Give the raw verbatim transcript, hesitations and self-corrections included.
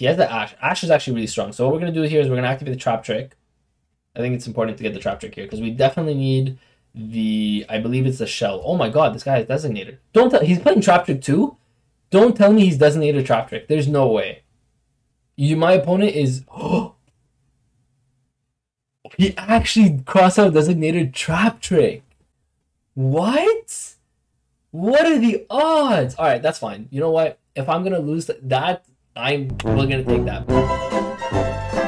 He has the Ash. Ash is actually really strong. So what we're going to do here is we're going to activate the Trap Trick. I think it's important to get the Trap Trick here because we definitely need the... I believe it's the Shell. Oh my god, this guy is Designator. Don't tell... He's playing Trap Trick too? Don't tell me he's Designator Trap Trick. There's no way. You, my opponent is... Oh! He actually Crossout Designator Trap Trick. What? What are the odds? Alright, that's fine. You know what? If I'm going to lose that... I'm we're gonna take that.